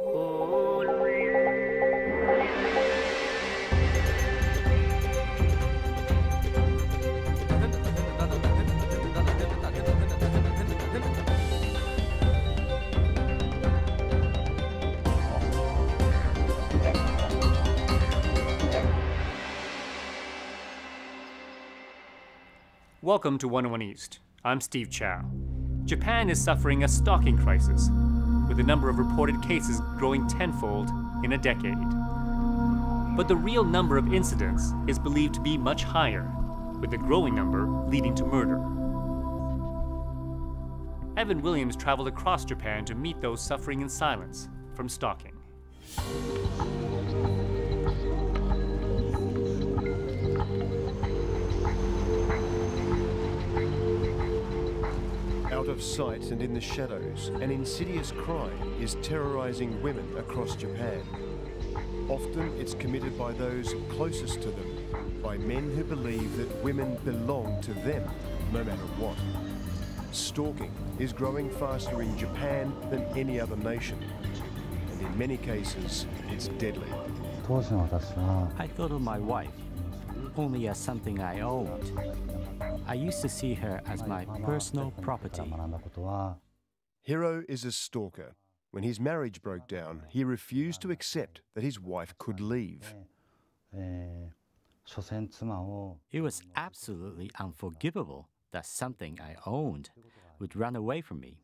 Welcome to 101 East. I'm Steve Chow. Japan is suffering a stalking crisis, with the number of reported cases growing tenfold in a decade. But the real number of incidents is believed to be much higher, with the growing number leading to murder. Evan Williams traveled across Japan to meet those suffering in silence from stalking. Out of sight and in the shadows, an insidious crime is terrorizing women across Japan. Often it's committed by those closest to them, by men who believe that women belong to them, no matter what. Stalking is growing faster in Japan than any other nation, and in many cases, it's deadly. I thought of my wife only as something I owned. I used to see her as my personal property. Hiro is a stalker. When his marriage broke down, he refused to accept that his wife could leave. It was absolutely unforgivable that something I owned would run away from me.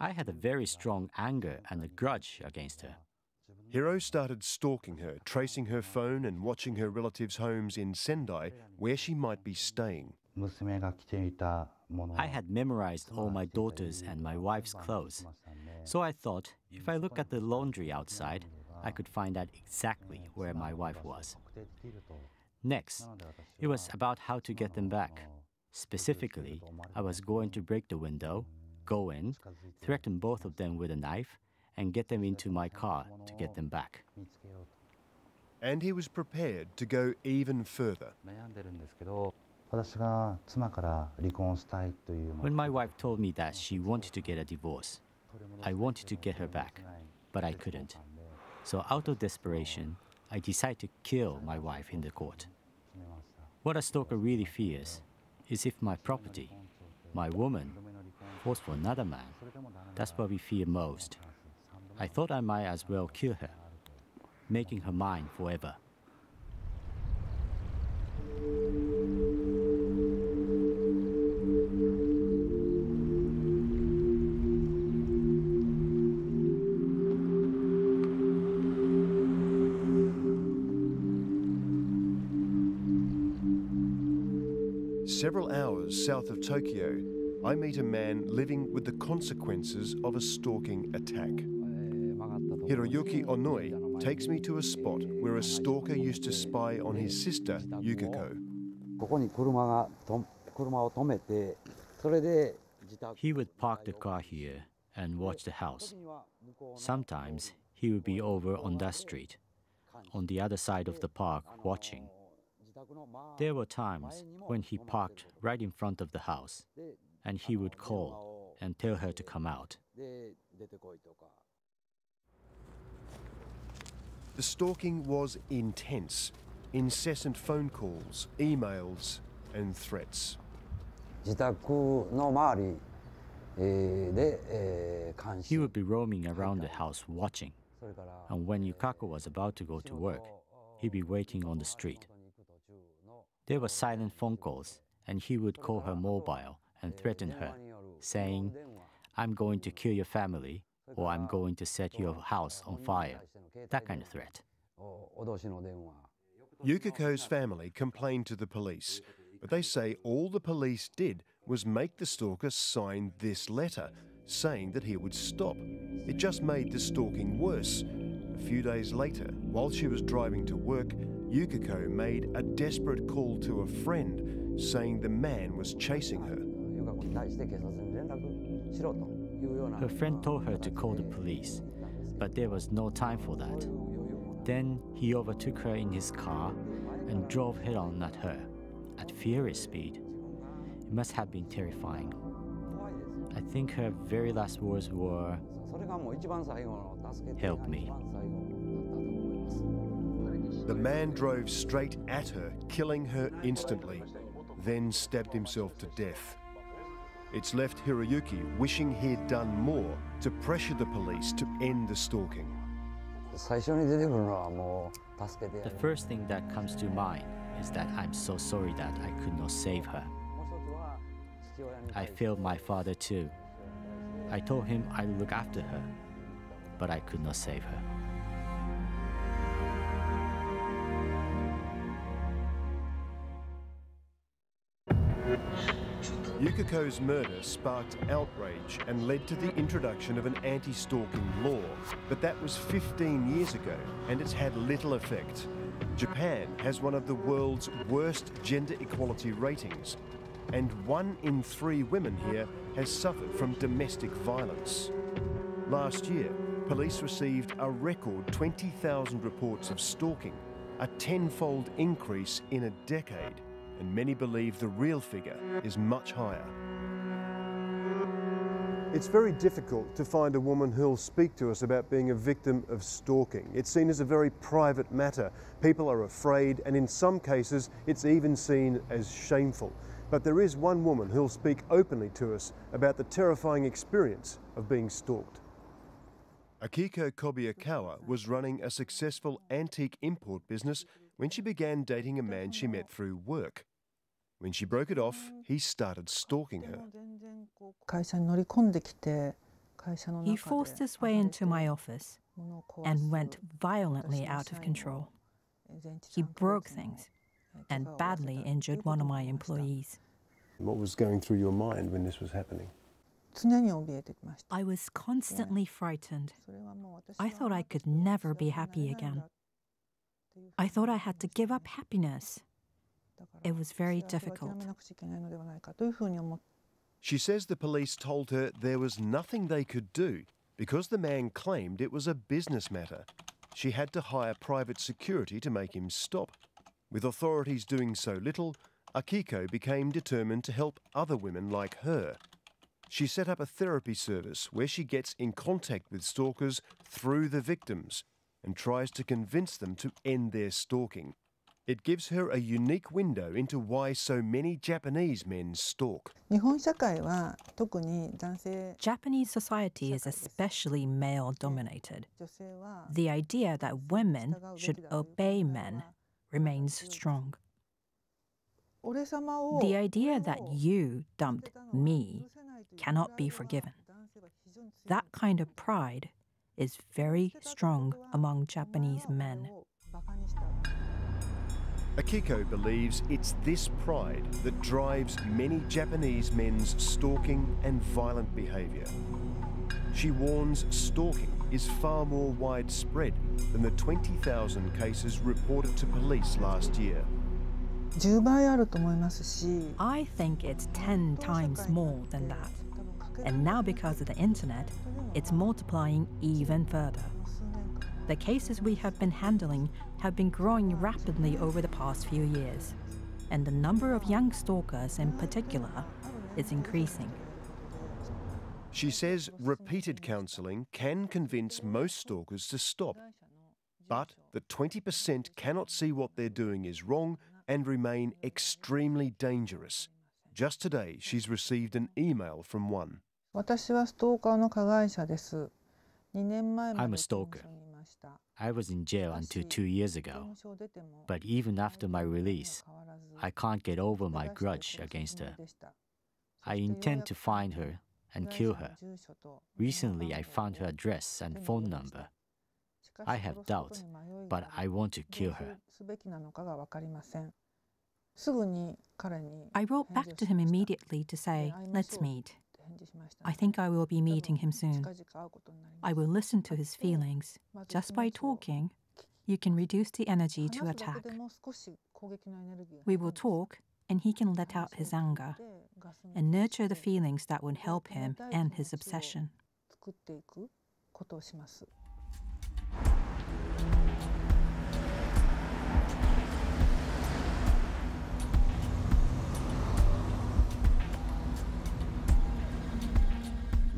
I had a very strong anger and a grudge against her. Hiro started stalking her, tracing her phone and watching her relatives' homes in Sendai, where she might be staying. I had memorized all my daughter's and my wife's clothes, so I thought if I look at the laundry outside, I could find out exactly where my wife was. Next, it was about how to get them back. Specifically, I was going to break the window, go in, threaten both of them with a knife, and get them into my car to get them back. And he was prepared to go even further. When my wife told me that she wanted to get a divorce, I wanted to get her back, but I couldn't. So out of desperation, I decided to kill my wife in the court. What a stalker really fears is if my property, my woman, falls for another man. That's what we fear most. I thought I might as well kill her, making her mine forever. Several hours south of Tokyo, I meet a man living with the consequences of a stalking attack. Hiroyuki Onoi takes me to a spot where a stalker used to spy on his sister, Yukiko. He would park the car here and watch the house. Sometimes he would be over on that street, on the other side of the park, watching. There were times when he parked right in front of the house, and he would call and tell her to come out. The stalking was intense. Incessant phone calls, emails, and threats. He would be roaming around the house watching, and when Yukiko was about to go to work, he'd be waiting on the street. There were silent phone calls, and he would call her mobile and threaten her, saying, "I'm going to kill your family," or "I'm going to set your house on fire," that kind of threat. Yukiko's family complained to the police, but they say all the police did was make the stalker sign this letter, saying that he would stop. It just made the stalking worse. A few days later, while she was driving to work, Yukiko made a desperate call to a friend, saying the man was chasing her. Her friend told her to call the police, but there was no time for that. Then he overtook her in his car and drove head-on at her, at furious speed. It must have been terrifying. I think her very last words were, Help me. The man drove straight at her, killing her instantly, then stabbed himself to death. It's left Hiroyuki wishing he'd done more to pressure the police to end the stalking. The first thing that comes to mind is that I'm so sorry that I could not save her. I failed my father too. I told him I'd look after her, but I could not save her. Yukiko's murder sparked outrage and led to the introduction of an anti-stalking law, but that was 15 years ago and it's had little effect. Japan has one of the world's worst gender equality ratings, and 1 in 3 women here has suffered from domestic violence. Last year, police received a record 20,000 reports of stalking, a 10-fold increase in a decade. And many believe the real figure is much higher. It's very difficult to find a woman who'll speak to us about being a victim of stalking. It's seen as a very private matter. People are afraid, and in some cases, it's even seen as shameful. But there is one woman who'll speak openly to us about the terrifying experience of being stalked. Akiko Kobayakawa was running a successful antique import business when she began dating a man she met through work. When she broke it off, he started stalking her. He forced his way into my office and went violently out of control. He broke things and badly injured one of my employees. What was going through your mind when this was happening? I was constantly frightened. I thought I could never be happy again. I thought I had to give up happiness. It was very difficult. She says the police told her there was nothing they could do because the man claimed it was a business matter. She had to hire private security to make him stop. With authorities doing so little, Akiko became determined to help other women like her. She set up a therapy service where she gets in contact with stalkers through the victims and tries to convince them to end their stalking. It gives her a unique window into why so many Japanese men stalk. Japanese society is especially male-dominated. The idea that women should obey men remains strong. The idea that you dumped me cannot be forgiven. That kind of pride is very strong among Japanese men. Akiko believes it's this pride that drives many Japanese men's stalking and violent behaviour. She warns stalking is far more widespread than the 20,000 cases reported to police last year. I think it's 10 times more than that. And now because of the internet, it's multiplying even further. The cases we have been handling have been growing rapidly over the past few years, and the number of young stalkers in particular is increasing. She says repeated counselling can convince most stalkers to stop, but that 20% cannot see what they're doing is wrong and remain extremely dangerous. Just today, she's received an email from one. I'm a stalker. I was in jail until 2 years ago, but even after my release, I can't get over my grudge against her. I intend to find her and kill her. Recently, I found her address and phone number. I have doubts, but I want to kill her. I wrote back to him immediately to say, let's meet. I think I will be meeting him soon. I will listen to his feelings. Just by talking, you can reduce the energy to attack. We will talk, and he can let out his anger and nurture the feelings that would help him and his obsession.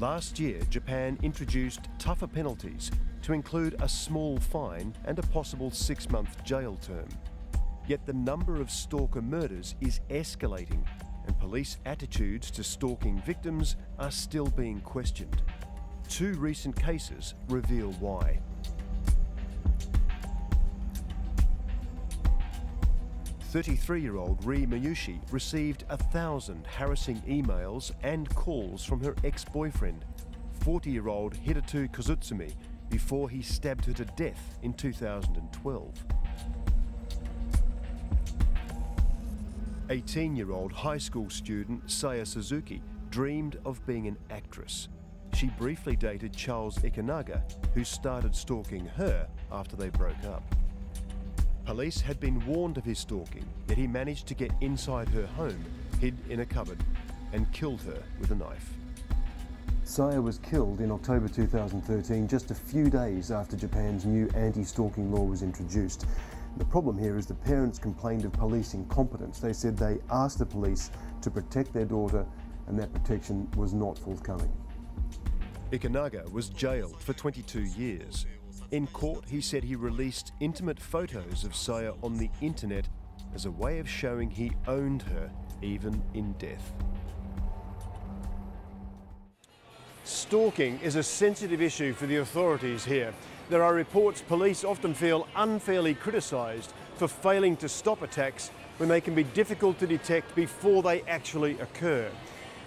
Last year, Japan introduced tougher penalties to include a small fine and a possible 6-month jail term. Yet the number of stalker murders is escalating, and police attitudes to stalking victims are still being questioned. Two recent cases reveal why. The 33-year-old Ri Miyushi received 1,000 harassing emails and calls from her ex-boyfriend, 40-year-old Hidetu Kozutsumi, before he stabbed her to death in 2012. 18-year-old high school student Saya Suzuki dreamed of being an actress. She briefly dated Charles Ikenaga, who started stalking her after they broke up. Police had been warned of his stalking, yet he managed to get inside her home, hid in a cupboard, and killed her with a knife. Saya was killed in October 2013, just a few days after Japan's new anti-stalking law was introduced. The problem here is the parents complained of police incompetence. They said they asked the police to protect their daughter, and that protection was not forthcoming. Ikenaga was jailed for 22 years. In court, he said he released intimate photos of Saya on the internet as a way of showing he owned her, even in death. Stalking is a sensitive issue for the authorities here. There are reports police often feel unfairly criticised for failing to stop attacks when they can be difficult to detect before they actually occur.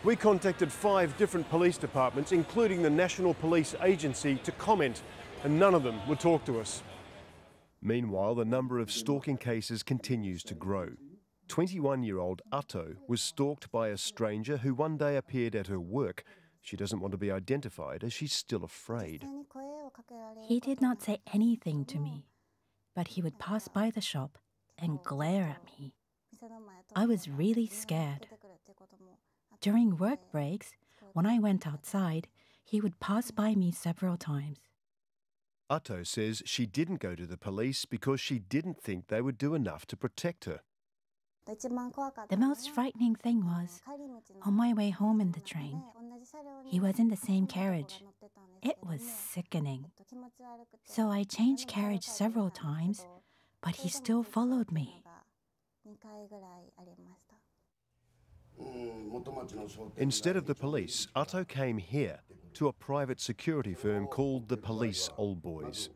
We contacted 5 different police departments, including the National Police Agency, to comment, and none of them would talk to us. Meanwhile, the number of stalking cases continues to grow. 21-year-old Ato was stalked by a stranger who one day appeared at her work. She doesn't want to be identified, as she's still afraid. He did not say anything to me, but he would pass by the shop and glare at me. I was really scared. During work breaks, when I went outside, he would pass by me several times. Ato says she didn't go to the police because she didn't think they would do enough to protect her. The most frightening thing was, on my way home in the train, he was in the same carriage. It was sickening. So I changed carriage several times, but he still followed me. Instead of the police, Ato came here to a private security firm called the Police Old Boys.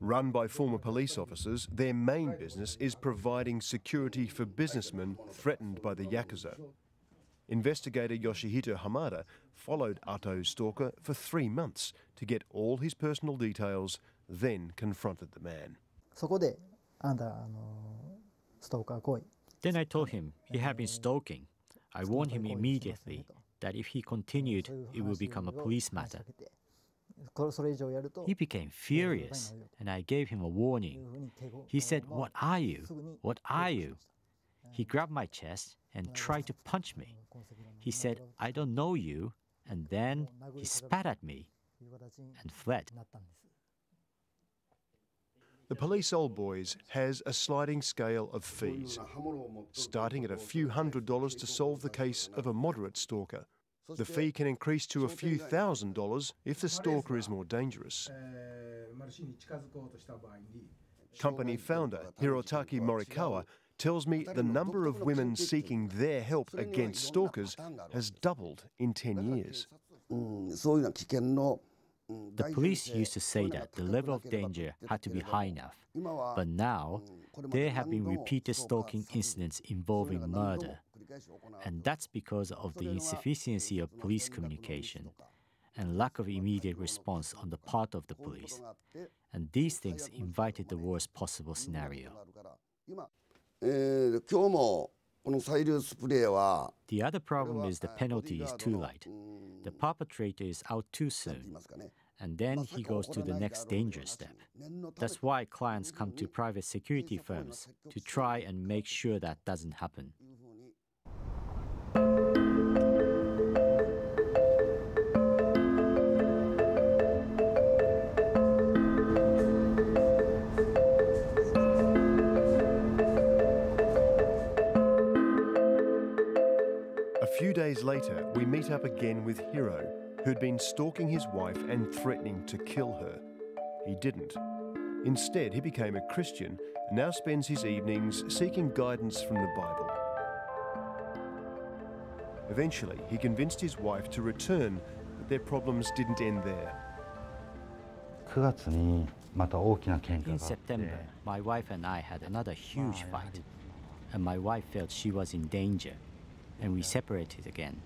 Run by former police officers, their main business is providing security for businessmen threatened by the Yakuza. Investigator Yoshihito Hamada followed Ato's stalker for 3 months to get all his personal details, then confronted the man. Then I told him he had been stalking. I warned him immediately that if he continued, it would become a police matter. He became furious, and I gave him a warning. He said, "What are you? What are you?" He grabbed my chest and tried to punch me. He said, "I don't know you," and then he spat at me and fled. The Police Old Boys has a sliding scale of fees, starting at a few $100s to solve the case of a moderate stalker. The fee can increase to a few $1,000s if the stalker is more dangerous. Company founder Hirotaki Morikawa tells me the number of women seeking their help against stalkers has doubled in 10 years. The police used to say that the level of danger had to be high enough, but now there have been repeated stalking incidents involving murder, and that's because of the insufficiency of police communication and lack of immediate response on the part of the police, and these things invited the worst possible scenario. The other problem is the penalty is too light. The perpetrator is out too soon, and then he goes to the next dangerous step. That's why clients come to private security firms to try and make sure that doesn't happen. days later, we meet up again with Hiro, who'd been stalking his wife and threatening to kill her. He didn't. Instead, he became a Christian and now spends his evenings seeking guidance from the Bible. Eventually, he convinced his wife to return, but their problems didn't end there. In September, my wife and I had another huge fight, and my wife felt she was in danger, and we separated again.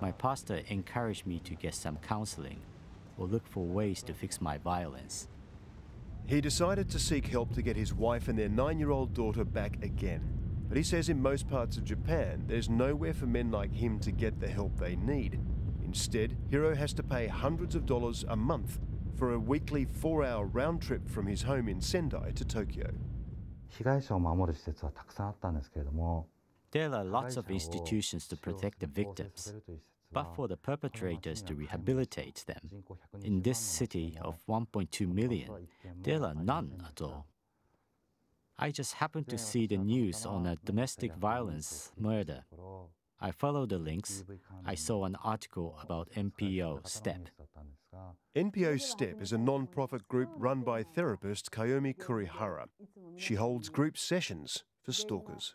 My pastor encouraged me to get some counseling or look for ways to fix my violence. He decided to seek help to get his wife and their 9-year-old daughter back again. But he says in most parts of Japan, there's nowhere for men like him to get the help they need. Instead, Hiro has to pay hundreds of dollars a month for a weekly 4-hour round trip from his home in Sendai to Tokyo. There are lots of institutions to protect the victims, but for the perpetrators to rehabilitate them. In this city of 1.2 million, there are none at all. I just happened to see the news on a domestic violence murder. I followed the links. I saw an article about NPO Step. NPO Step is a non-profit group run by therapist Kaomi Kurihara. She holds group sessions for stalkers.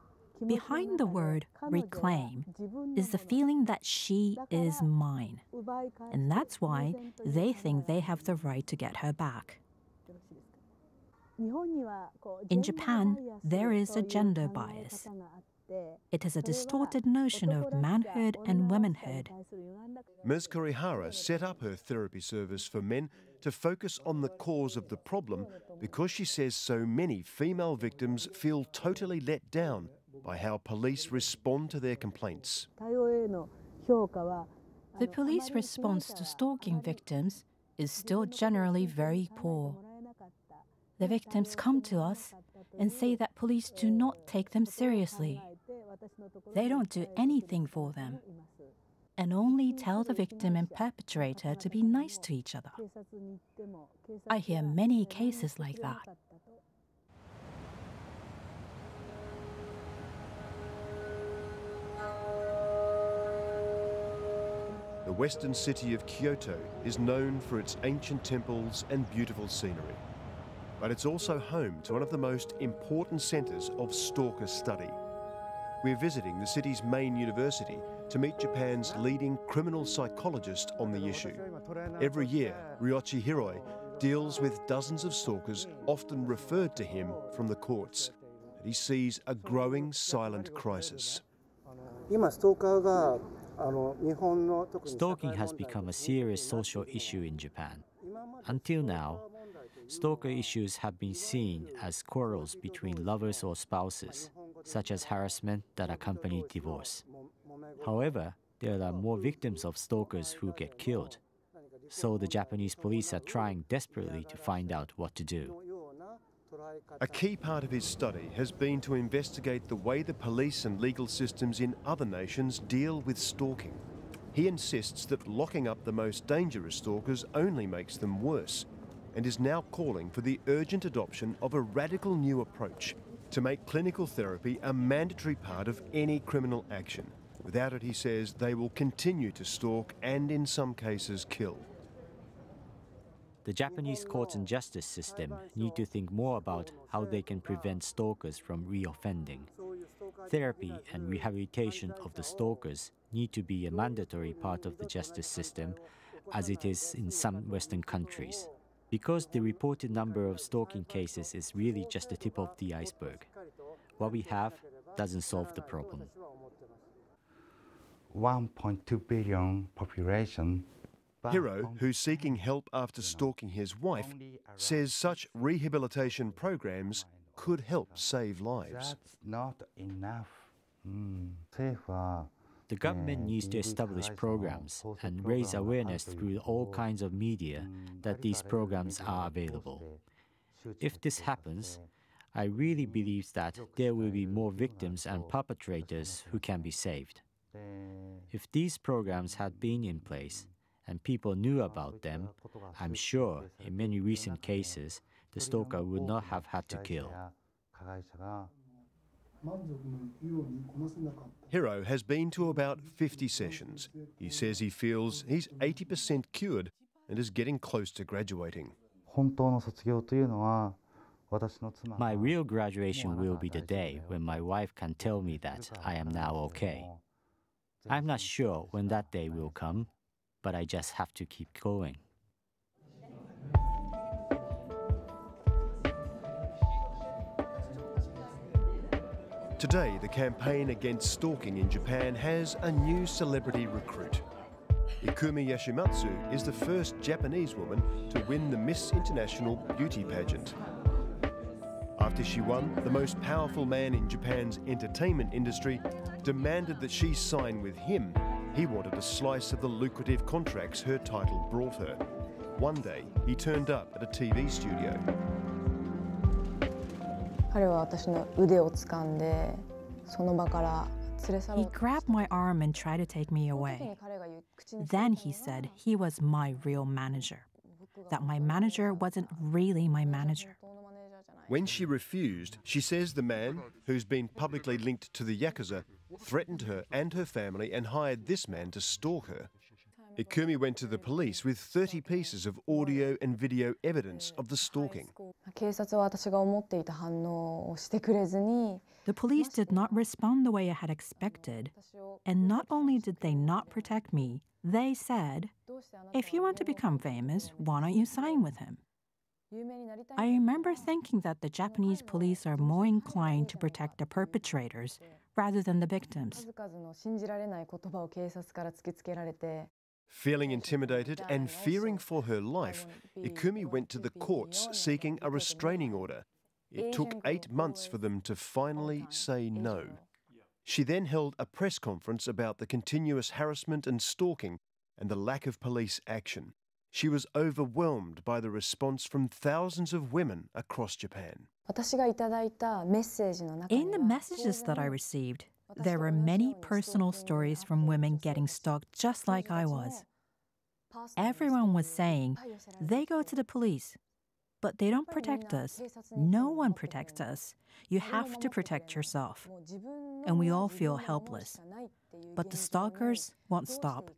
Behind the word reclaim is the feeling that she is mine, and that's why they think they have the right to get her back. In Japan, there is a gender bias. It is a distorted notion of manhood and womanhood. Ms. Kurihara set up her therapy service for men to focus on the cause of the problem because she says so many female victims feel totally let down by how police respond to their complaints. The police response to stalking victims is still generally very poor. The victims come to us and say that police do not take them seriously. They don't do anything for them and only tell the victim and perpetrator to be nice to each other. I hear many cases like that. The western city of Kyoto is known for its ancient temples and beautiful scenery. But it's also home to one of the most important centres of stalker study. We're visiting the city's main university to meet Japan's leading criminal psychologist on the issue. Every year, Ryuchi Hiroi deals with dozens of stalkers often referred to him from the courts. He sees a growing silent crisis. Stalking has become a serious social issue in Japan. Until now, stalker issues have been seen as quarrels between lovers or spouses, such as harassment that accompany divorce. However, there are more victims of stalkers who get killed, so the Japanese police are trying desperately to find out what to do. A key part of his study has been to investigate the way the police and legal systems in other nations deal with stalking. He insists that locking up the most dangerous stalkers only makes them worse, and is now calling for the urgent adoption of a radical new approach to make clinical therapy a mandatory part of any criminal action. Without it, he says, they will continue to stalk and in some cases kill. The Japanese courts and justice system need to think more about how they can prevent stalkers from reoffending. Therapy and rehabilitation of the stalkers need to be a mandatory part of the justice system, as it is in some Western countries. Because the reported number of stalking cases is really just the tip of the iceberg. What we have doesn't solve the problem. 1.2 billion population. Hiro, who's seeking help after stalking his wife, says such rehabilitation programs could help save lives. That's not enough. The government needs to establish programs and raise awareness through all kinds of media that these programs are available. If this happens, I really believe that there will be more victims and perpetrators who can be saved. If these programs had been in place and people knew about them, I'm sure in many recent cases, the stalker would not have had to kill. Hiro has been to about 50 sessions. He says he feels he's 80% cured and is getting close to graduating. My real graduation will be the day when my wife can tell me that I am now okay. I'm not sure when that day will come, but I just have to keep going. Today, the campaign against stalking in Japan has a new celebrity recruit. Ikumi Yashimatsu is the first Japanese woman to win the Miss International beauty pageant. After she won, the most powerful man in Japan's entertainment industry demanded that she sign with him. He wanted a slice of the lucrative contracts her title brought her. One day, he turned up at a TV studio. He grabbed my arm and tried to take me away. Then he said he was my real manager, that my manager wasn't really my manager. When she refused, she says the man, who's been publicly linked to the Yakuza, threatened her and her family and hired this man to stalk her. Ikumi went to the police with 30 pieces of audio and video evidence of the stalking. The police did not respond the way I had expected, and not only did they not protect me, they said, "If you want to become famous, why don't you sign with him?" I remember thinking that the Japanese police are more inclined to protect the perpetrators rather than the victims. Feeling intimidated and fearing for her life, Ikumi went to the courts seeking a restraining order. It took 8 months for them to finally say no. She then held a press conference about the continuous harassment and stalking and the lack of police action. She was overwhelmed by the response from thousands of women across Japan. In the messages that I received, there were many personal stories from women getting stalked just like I was. Everyone was saying, they go to the police, but they don't protect us. No one protects us. You have to protect yourself. And we all feel helpless. But the stalkers won't stop.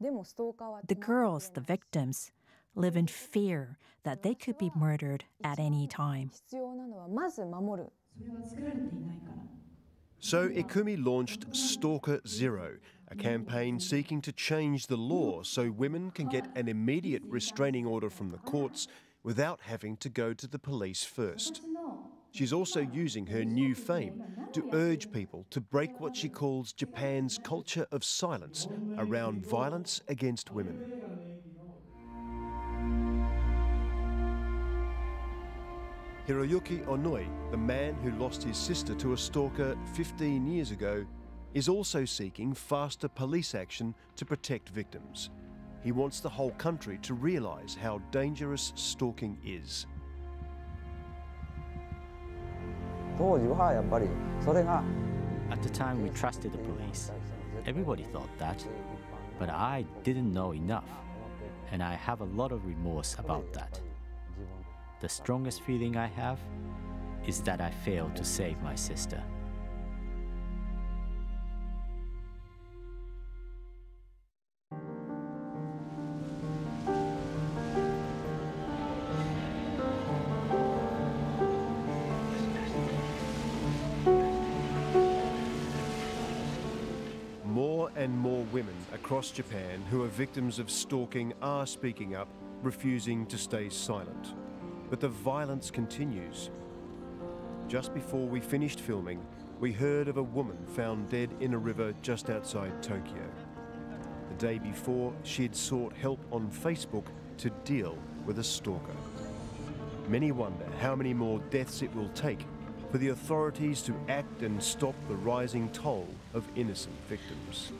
The girls, the victims, live in fear that they could be murdered at any time. So Ikumi launched Stalker Zero, a campaign seeking to change the law so women can get an immediate restraining order from the courts without having to go to the police first. She's also using her new fame to urge people to break what she calls Japan's culture of silence around violence against women. Hiroyuki Onoi, the man who lost his sister to a stalker 15 years ago, is also seeking faster police action to protect victims. He wants the whole country to realize how dangerous stalking is. At the time, we trusted the police. Everybody thought that, but I didn't know enough, and I have a lot of remorse about that. The strongest feeling I have is that I failed to save my sister. Across Japan who are victims of stalking are speaking up, refusing to stay silent. But the violence continues. Just before we finished filming, we heard of a woman found dead in a river just outside Tokyo. The day before, she had sought help on Facebook to deal with a stalker. Many wonder how many more deaths it will take for the authorities to act and stop the rising toll of innocent victims.